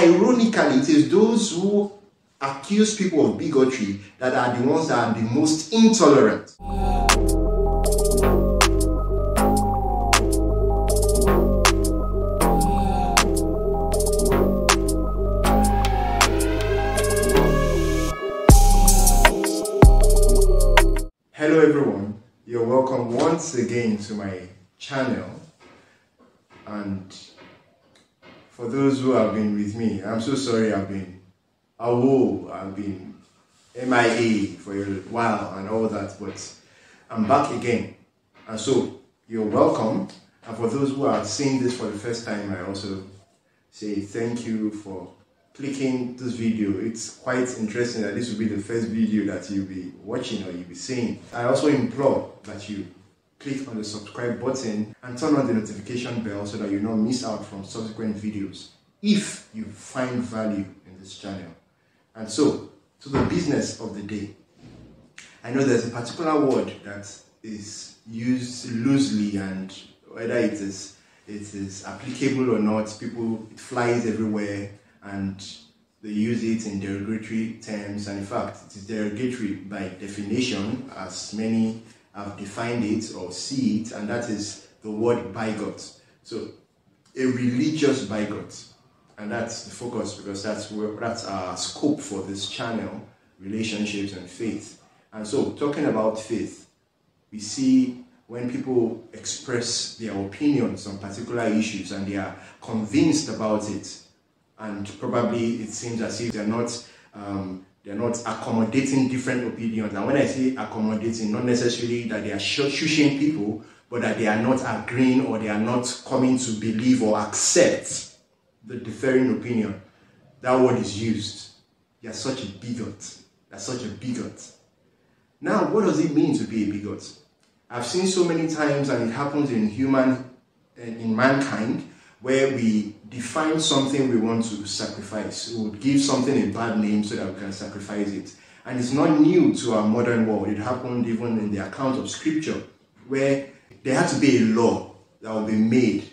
Ironically, it is those who accuse people of bigotry that are the ones that are the most intolerant. Hello everyone, you're welcome once again to my channel, and for those who have been with me, I'm so sorry I've been AWOL, I've been MIA for a while and all that, but I'm back again, and so you're welcome. And for those who are seeing this for the first time, I also say thank you for clicking this video. It's quite interesting that this will be the first video that you'll be watching or you'll be seeing. I also implore that you click on the subscribe button and turn on the notification bell so that you don't miss out from subsequent videos if you find value in this channel. And so, to the business of the day. I know there's a particular word that is used loosely, and whether it is applicable or not, it flies everywhere and they use it in derogatory terms, and in fact it is derogatory by definition as many have defined it or see it, and that is the word bigot. So a religious bigot, and that's the focus, because that's our scope for this channel: relationships and faith. And so, talking about faith, we see when people express their opinions on particular issues and they are convinced about it, and probably it seems as if they're not accommodating different opinions. And when I say accommodating, not necessarily that they are shushing people, but that they are not agreeing or they are not coming to believe or accept the differing opinion. That word is used. You're such a bigot. That's such a bigot. Now, what does it mean to be a bigot? I've seen so many times, and it happens in mankind, where we define something we want to sacrifice. We would give something a bad name so that we can sacrifice it. And it's not new to our modern world. It happened even in the account of scripture, where there had to be a law that would be made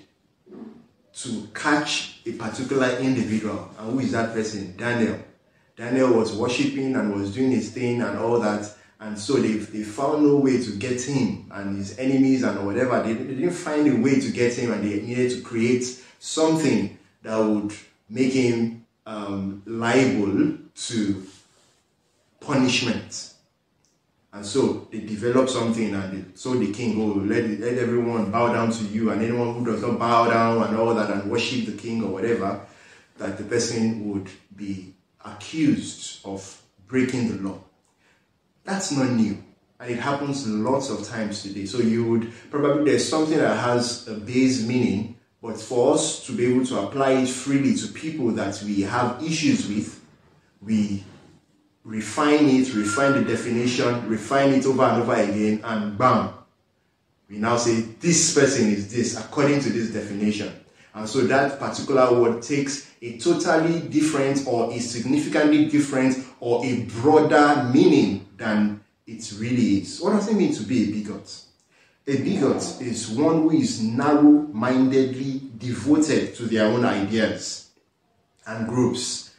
to catch a particular individual. And who is that person? Daniel. Daniel was worshipping and was doing his thing and all that. And so they found no way to get him and his enemies and whatever. They didn't find a way to get him, and they needed to create something that would make him liable to punishment. And so they developed something, and they told the king, oh, let everyone bow down to you, and anyone who does not bow down and all that and worship the king or whatever, that the person would be accused of breaking the law. That's not new, and it happens lots of times today. So you would probably, there's something that has a base meaning, but for us to be able to apply it freely to people that we have issues with, we refine the definition, refine it over and over again, and bam, we now say this person is this according to this definition. And so that particular word takes a totally different or a significantly different or a broader meaning than it really is. What does it mean to be a bigot? A bigot is one who is narrow-mindedly devoted to their own ideas and groups.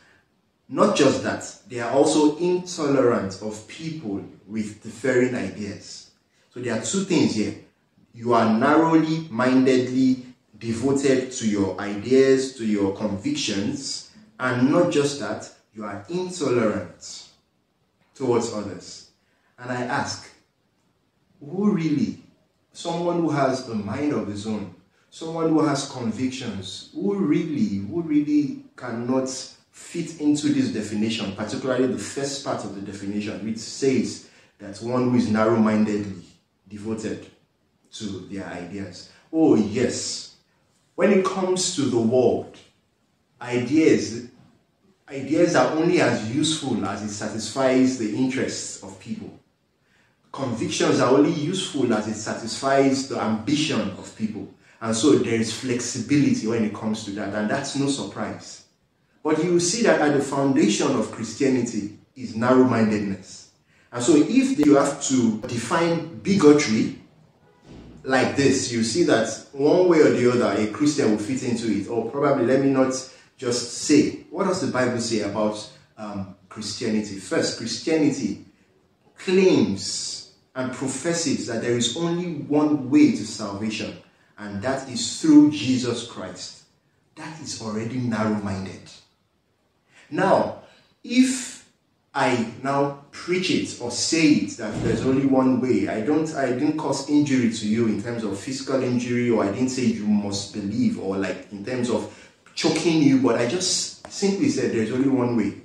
Not just that, they are also intolerant of people with differing ideas. So there are two things here. You are narrowly-mindedly devoted to your ideas, to your convictions, and not just that, you are intolerant towards others. And I ask, who really? Someone who has a mind of his own, someone who has convictions, who really cannot fit into this definition, particularly the first part of the definition, which says that one who is narrow-mindedly devoted to their ideas. Oh yes. When it comes to the world, ideas are only as useful as it satisfies the interests of people. Convictions are only useful as it satisfies the ambition of people. And so there is flexibility when it comes to that, and that's no surprise. But you will see that at the foundation of Christianity is narrow-mindedness. And so if you have to define bigotry like this, you see that one way or the other, a Christian will fit into it. Or probably, let me not just say, What does the Bible say about Christianity? First, Christianity claims and professes that there is only one way to salvation, and that is through Jesus Christ. That is already narrow-minded. Now, if I now preach it or say it that there's only one way, I didn't cause injury to you in terms of physical injury, or I didn't say you must believe, or like in terms of choking you, but I just simply said there's only one way.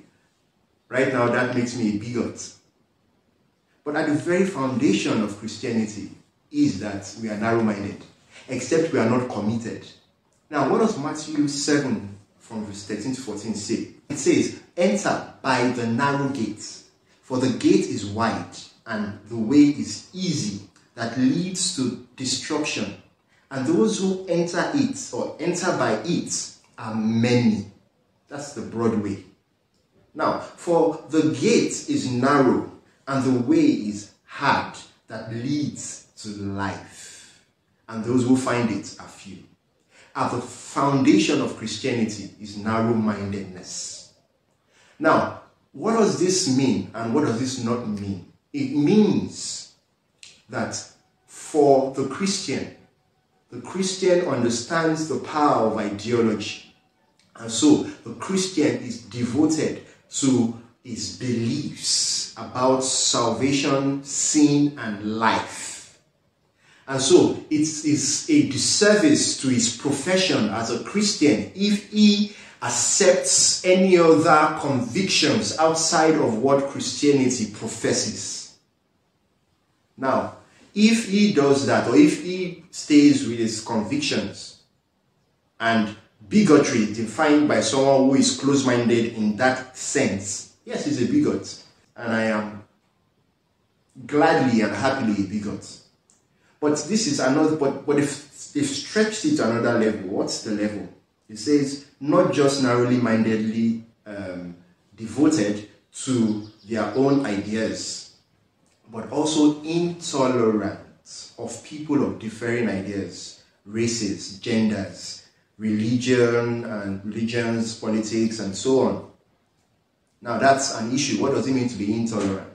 Right now, that makes me a bigot. But at the very foundation of Christianity is that we are narrow-minded, except we are not committed. Now, what does Matthew 7 from verse 13 to 14 say? It says, "Enter by the narrow gate, for the gate is wide, and the way is easy that leads to destruction, and those who enter it, or enter by it, are many." That's the broad way. Now, for the gate is narrow, and the way is hard that leads to life, and those who find it are few. At the foundation of Christianity is narrow-mindedness. Now, what does this mean and what does this not mean? It means that for the Christian understands the power of ideology. And so, the Christian is devoted to his beliefs about salvation, sin, and life. And so it is a disservice to his profession as a Christian if he accepts any other convictions outside of what Christianity professes. Now, if he does that, or if he stays with his convictions, and bigotry is defined by someone who is close-minded in that sense, yes, he's a bigot, and I am gladly and happily a bigot. But this is another, but if they've stretched it to another level, what's the level? It says, not just narrowly-mindedly devoted to their own ideas, but also intolerant of people of differing ideas, races, genders, religions, politics, and so on. Now, that's an issue. What does it mean to be intolerant?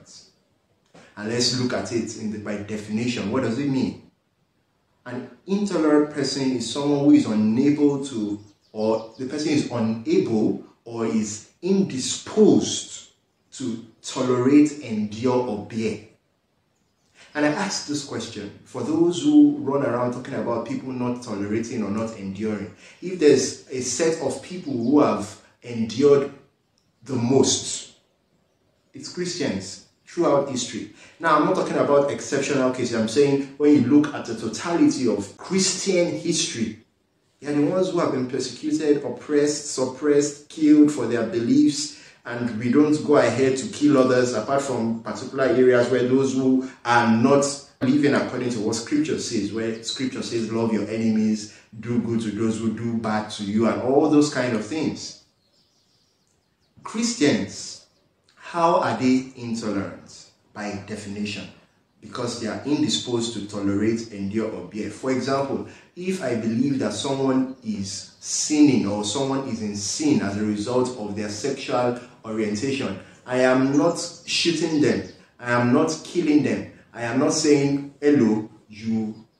And let's look at it by definition. What does it mean? An intolerant person is someone who is unable to, or the person is unable or is indisposed to tolerate, endure, or bear. And I asked this question for those who run around talking about people not tolerating or not enduring. If there's a set of people who have endured the most, it's Christians throughout history. Now, I'm not talking about exceptional cases. I'm saying when you look at the totality of Christian history, they are the ones who have been persecuted, oppressed, suppressed, killed for their beliefs, and we don't go ahead to kill others apart from particular areas where those who are not living according to what Scripture says, where Scripture says, love your enemies, do good to those who do bad to you, and all those kind of things. Christians, how are they intolerant? By definition, because they are indisposed to tolerate, endure, or bear. For example, if I believe that someone is sinning or someone is in sin as a result of their sexual orientation, I am not shooting them, I am not killing them, I am not saying, hello,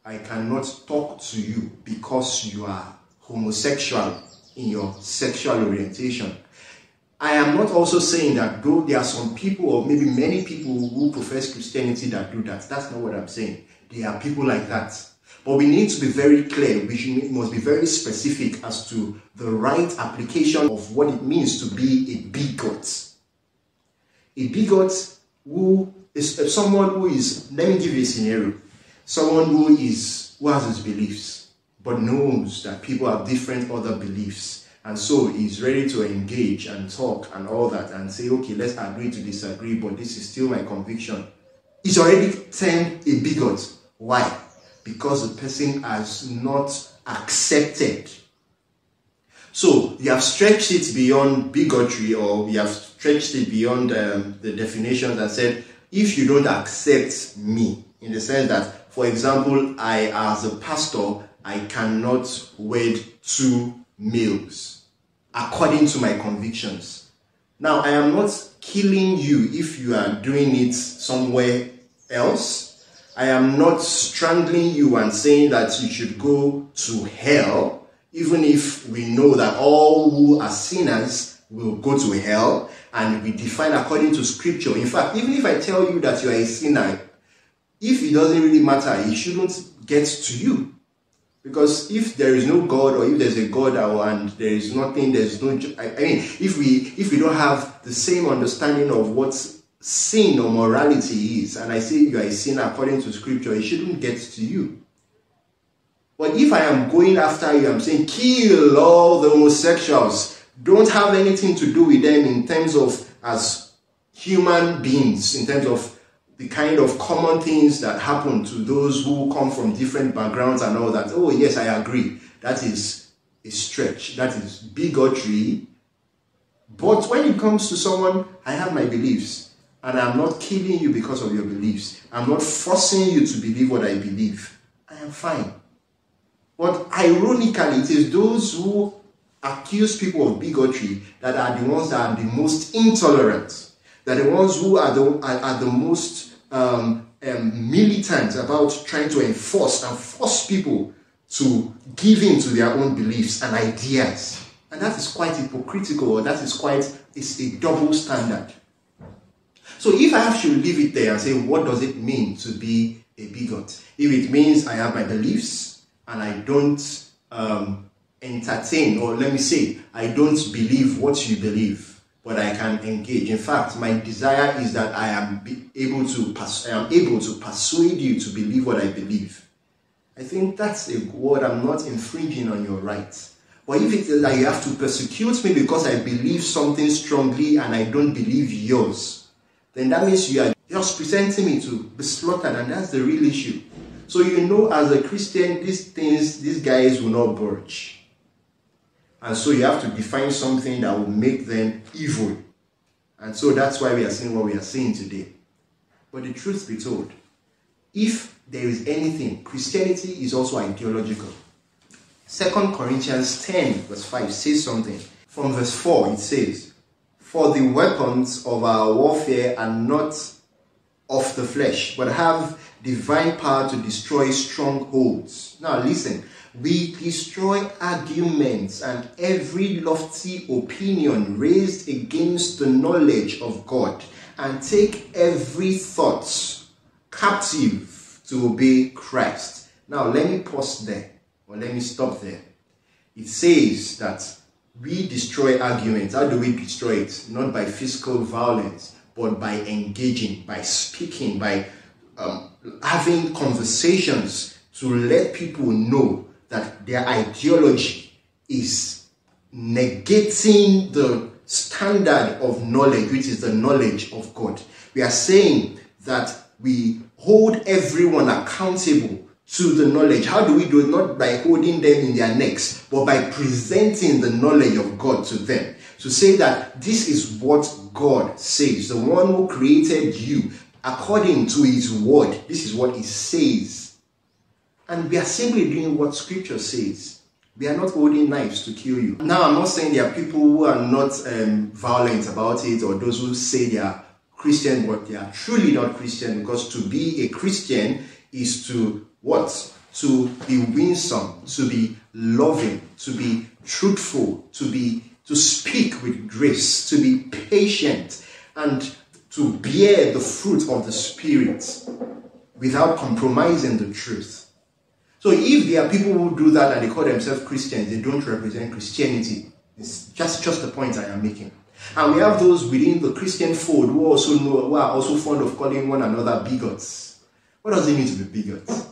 I cannot talk to you because you are homosexual in your sexual orientation. I am not also saying that, though there are some people, or maybe many people, who profess Christianity that do that. That's not what I'm saying. There are people like that. But we need to be very clear. We must be very specific as to the right application of what it means to be a bigot. A bigot who is someone who is, let me give you a scenario. Someone who has his beliefs, but knows that people have different other beliefs. And so he's ready to engage and talk and all that and say, okay, let's agree to disagree, but this is still my conviction. He's already turned a bigot. Why? Because the person has not accepted. So you have stretched it beyond bigotry, or you have stretched it beyond the definition that said, if you don't accept me, in the sense that, for example, I, as a pastor, I cannot wed two males. according to my convictions. Now, I am not killing you if you are doing it somewhere else. I am not strangling you and saying that you should go to hell, even if we know that all who are sinners will go to hell, and we define according to scripture. In fact, even if I tell you that you are a sinner, if it doesn't really matter, it shouldn't get to you. Because if there is no God, or if there's a God and there is nothing, there's no... if we don't have the same understanding of what sin or morality is, and I say you are a sinner according to scripture, it shouldn't get to you. But if I am going after you, I'm saying kill all the homosexuals, don't have anything to do with them in terms of as human beings, in terms of the kind of common things that happen to those who come from different backgrounds and all that. Oh, yes, I agree. That is a stretch. That is bigotry. But when it comes to someone, I have my beliefs. And I'm not killing you because of your beliefs. I'm not forcing you to believe what I believe. I am fine. But ironically, it is those who accuse people of bigotry that are the ones that are the most intolerant. That the ones who are the most militant about trying to force people to give in to their own beliefs and ideas. And that is quite hypocritical, or that is it's a double standard. So if I have to leave it there and say, what does it mean to be a bigot? If it means I have my beliefs and I don't entertain, or let me say, I don't believe what you believe, but I can engage. In fact, my desire is that I am able to persuade you to believe what I believe. I think that's a word. I'm not infringing on your rights. But if it is that you have to persecute me because I believe something strongly and I don't believe yours, then that means you are just presenting me to be slaughtered, and that's the real issue. So you know, as a Christian, these guys will not budge. And so you have to define something that will make them evil. And so that's why we are seeing what we are seeing today. But the truth be told, if there is anything, Christianity is also ideological. 2 Corinthians 10 verse 5 says something. From verse 4 it says, "For the weapons of our warfare are not of the flesh, but have divine power to destroy strongholds." Now listen. We destroy arguments and every lofty opinion raised against the knowledge of God, and take every thought captive to obey Christ. Now let me pause there, or let me stop there. It says that we destroy arguments. How do we destroy it? Not by physical violence, but by engaging, by speaking, by having conversations to let people know that their ideology is negating the standard of knowledge, which is the knowledge of God. We are saying that we hold everyone accountable to the knowledge. How do we do it? Not by holding them in their necks, but by presenting the knowledge of God to them. To say that this is what God says, the one who created you according to his word. This is what he says. And we are simply doing what scripture says. We are not holding knives to kill you. Now, I'm not saying there are people who are not violent about it, or those who say they are Christian, but they are truly not Christian, because to be a Christian is to what? To be winsome, to be loving, to be truthful, to speak with grace, to be patient, and to bear the fruit of the Spirit without compromising the truth. So if there are people who do that and they call themselves Christians, they don't represent Christianity. It's just the point I am making. And we have those within the Christian fold who are also fond of calling one another bigots. What does it mean to be bigots?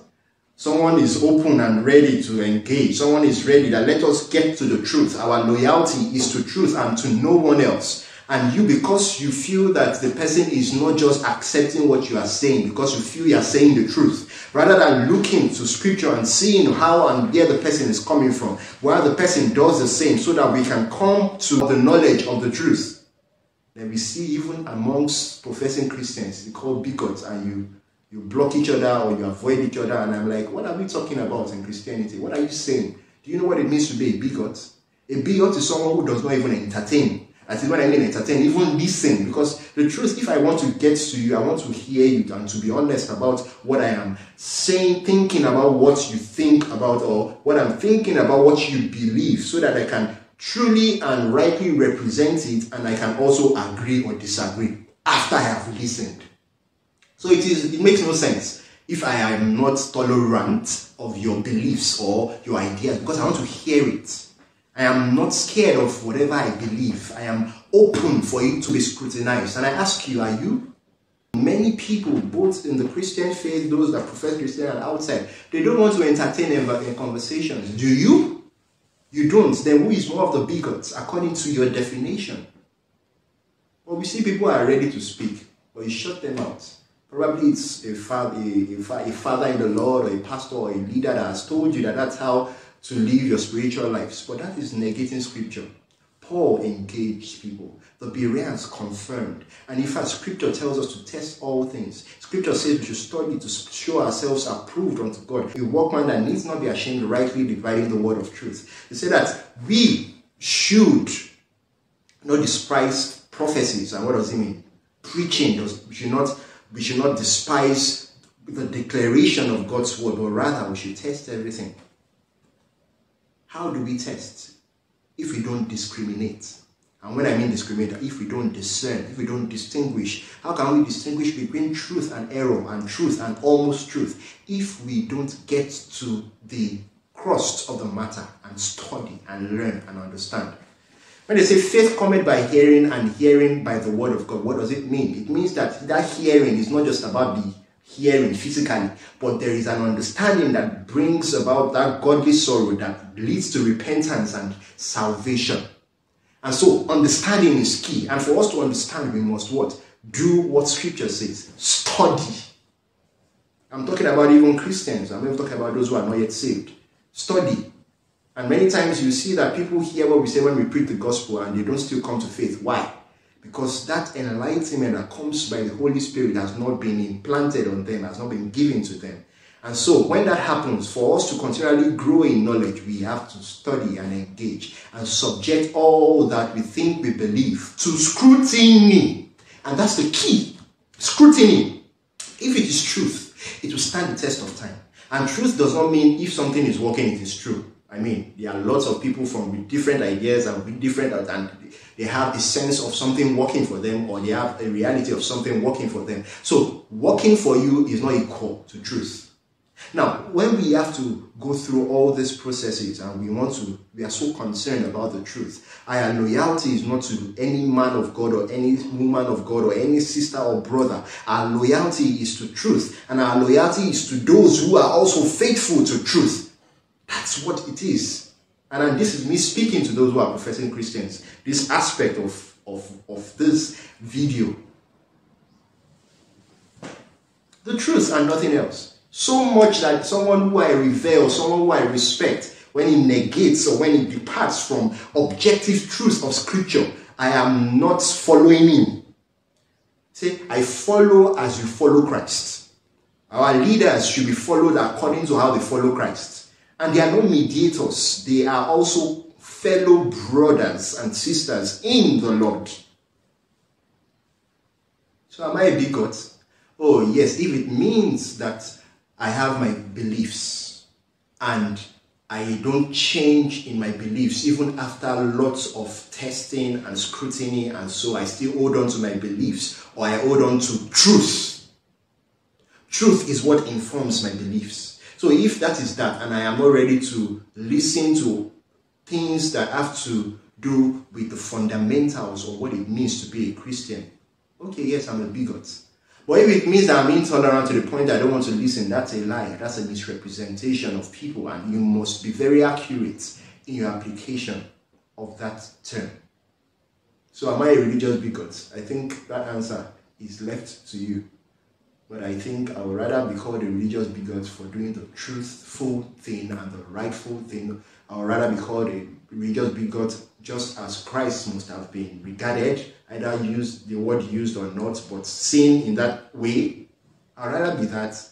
Someone is open and ready to engage. Someone is ready that let us get to the truth. Our loyalty is to truth and to no one else. And you, because you feel that the person is not just accepting what you are saying, because you feel you are saying the truth, rather than looking to scripture and seeing how and where the person is coming from, where the person does the same, so that we can come to the knowledge of the truth. Then we see even amongst professing Christians, they call bigots, and you block each other or you avoid each other. And I'm like, what are we talking about in Christianity? What are you saying? Do you know what it means to be a bigot? A bigot is someone who does not even entertain. And when I mean entertain, even listen. Because the truth, if I want to get to you, I want to hear you and to be honest about what I am saying, thinking about what you think about or what I'm thinking about, what you believe, so that I can truly and rightly represent it, and I can also agree or disagree after I have listened. So it makes no sense if I am not tolerant of your beliefs or your ideas, because I want to hear it. I am not scared of whatever I believe. I am open for it to be scrutinized. And I ask you, are you? Many people, both in the Christian faith, those that profess Christian and outside, they don't want to entertain in conversations. Do you? You don't. Then who is one of the bigots according to your definition? Well, we see people are ready to speak, but you shut them out. Probably it's a father in the Lord or a pastor or a leader that has told you that that's how to live your spiritual lives. But that is negating scripture. Paul engaged people. The Bereans confirmed. And in fact, scripture tells us to test all things. Scripture says we should study to show ourselves approved unto God. A workman that needs not be ashamed, rightly dividing the word of truth. They say that we should not despise prophecies. And what does it mean? Preaching. We should not despise the declaration of God's word, but rather we should test everything. How do we test? If we don't discriminate. And when I mean discriminate, if we don't discern, if we don't distinguish. How can we distinguish between truth and error, and truth and almost truth, if we don't get to the crust of the matter and study and learn and understand? When they say faith cometh by hearing, and hearing by the word of God, what does it mean? It means that that hearing is not just about the hearing physically, but there is an understanding that brings about that godly sorrow that leads to repentance and salvation. And so understanding is key. And for us to understand, we must what? Do what scripture says. Study. I'm talking about even Christians. I'm not even talking about those who are not yet saved. Study. And many times you see that people hear what we say when we preach the gospel and they don't still come to faith. Why? Because that enlightenment that comes by the Holy Spirit has not been implanted on them, has not been given to them. And so when that happens, for us to continually grow in knowledge, we have to study and engage and subject all that we think we believe to scrutiny. And that's the key. Scrutiny. If it is truth, it will stand the test of time. And truth does not mean if something is working, it is true. I mean, there are lots of people with different ideas and with different, and they have a sense of something working for them, or they have a reality of something working for them. So, working for you is not equal to truth. Now, when we have to go through all these processes and we are so concerned about the truth. Our loyalty is not to any man of God or any woman of God or any sister or brother. Our loyalty is to truth, and our loyalty is to those who are also faithful to truth. That's what it is. And this is me speaking to those who are professing Christians. This aspect of this video. The truth and nothing else. So much that someone who I revere, someone who I respect, when he negates or when he departs from objective truth of scripture, I am not following him. See, I follow as you follow Christ. Our leaders should be followed according to how they follow Christ. And they are no mediators. They are also fellow brothers and sisters in the Lord. So am I a bigot? Oh yes, if it means that I have my beliefs and I don't change in my beliefs even after lots of testing and scrutiny, and so I still hold on to my beliefs, or I hold on to truth. Truth is what informs my beliefs. So if that is that, and I am not ready to listen to things that have to do with the fundamentals of what it means to be a Christian, okay, yes, I'm a bigot. But if it means that I'm intolerant to the point that I don't want to listen, that's a lie. That's a misrepresentation of people, and you must be very accurate in your application of that term. So am I a religious bigot? I think that answer is left to you. But I think I would rather be called a religious bigot for doing the truthful thing and the rightful thing. I would rather be called a religious bigot just as Christ must have been regarded, either used the word used or not, but seen in that way. I would rather be that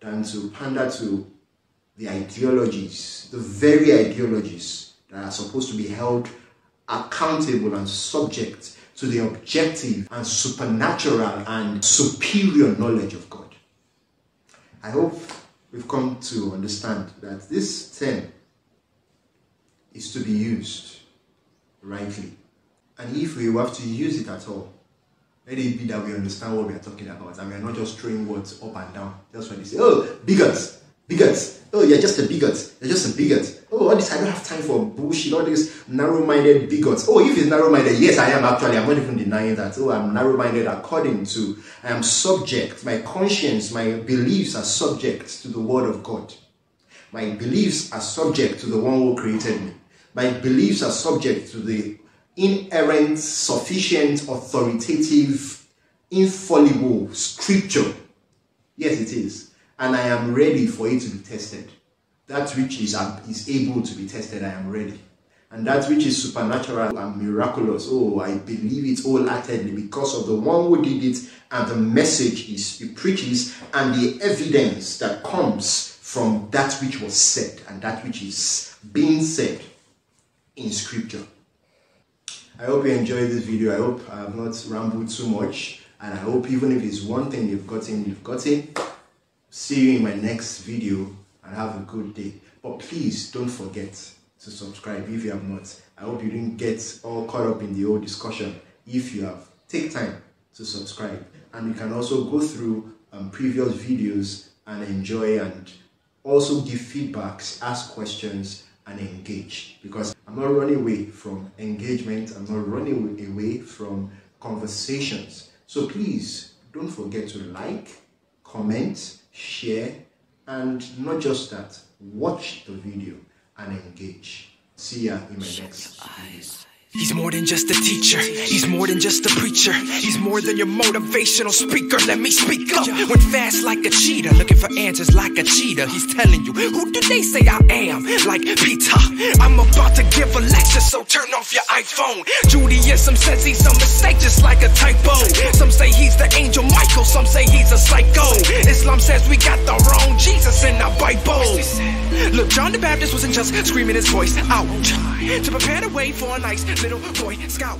than to pander to the ideologies, the very ideologies that are supposed to be held accountable and subject to the objective and supernatural and superior knowledge of God. I hope we've come to understand that this term is to be used rightly. And if we have to use it at all, let it be that we understand what we are talking about and we are not just throwing words up and down. That's when they say, oh, bigots, bigots. Oh, you're just a bigot. You're just a bigot. Oh, all this, I don't have time for bullshit. All these narrow-minded bigots. Oh, if it's narrow-minded, yes, I am actually. I'm not even denying that. Oh, I'm narrow-minded according to, I am subject. My conscience, my beliefs are subject to the Word of God. My beliefs are subject to the one who created me. My beliefs are subject to the inerrant, sufficient, authoritative, infallible Scripture. Yes, it is. And I am ready for it to be tested. That which is able to be tested, I am ready. And that which is supernatural and miraculous, oh, I believe it wholeheartedly because of the one who did it and the message he preaches and the evidence that comes from that which was said and that which is being said in Scripture. I hope you enjoyed this video. I hope I have not rambled too much. And I hope even if it's one thing you've gotten. See you in my next video and have a good day. But please don't forget to subscribe if you have not. I hope you didn't get all caught up in the old discussion. If you have, take time to subscribe. And you can also go through previous videos and enjoy and also give feedbacks, ask questions and engage. Because I'm not running away from engagement. I'm not running away from conversations. So please don't forget to like, comment, share, and not just that, watch the video and engage. See ya in my next video. He's more than just a teacher. He's more than just a preacher. He's more than your motivational speaker. Let me speak up. Went fast like a cheetah, looking for answers like a cheetah. He's telling you, who do they say I am? Like Peter, I'm about to give a lecture, so turn off your iPhone. Judaism says he's a mistake, just like a typo. Some say he's the angel Michael, some say he's a psycho. Islam says we got the wrong Jesus in our Bible. Look, John the Baptist wasn't just screaming his voice out to prepare the way for a nice little boy scout.